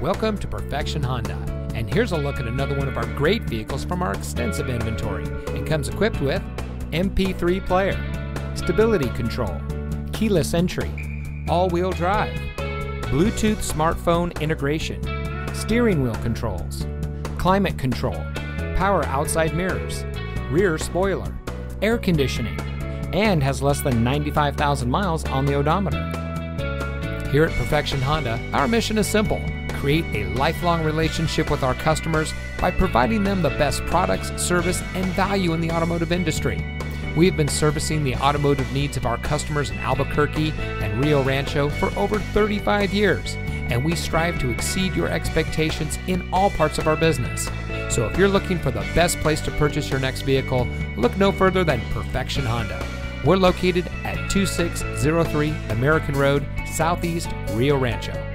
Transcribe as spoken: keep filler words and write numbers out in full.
Welcome to Perfection Honda, and here's a look at another one of our great vehicles from our extensive inventory, and comes equipped with M P three player, stability control, keyless entry, all-wheel drive, Bluetooth smartphone integration, steering wheel controls, climate control, power outside mirrors, rear spoiler, air conditioning, and has less than ninety-five thousand miles on the odometer. Here at Perfection Honda, our mission is simple: create a lifelong relationship with our customers by providing them the best products, service, and value in the automotive industry. We have been servicing the automotive needs of our customers in Albuquerque and Rio Rancho for over thirty-five years, and we strive to exceed your expectations in all parts of our business. So if you're looking for the best place to purchase your next vehicle, look no further than Perfection Honda. We're located at twenty-six oh three American Road, Southeast Rio Rancho.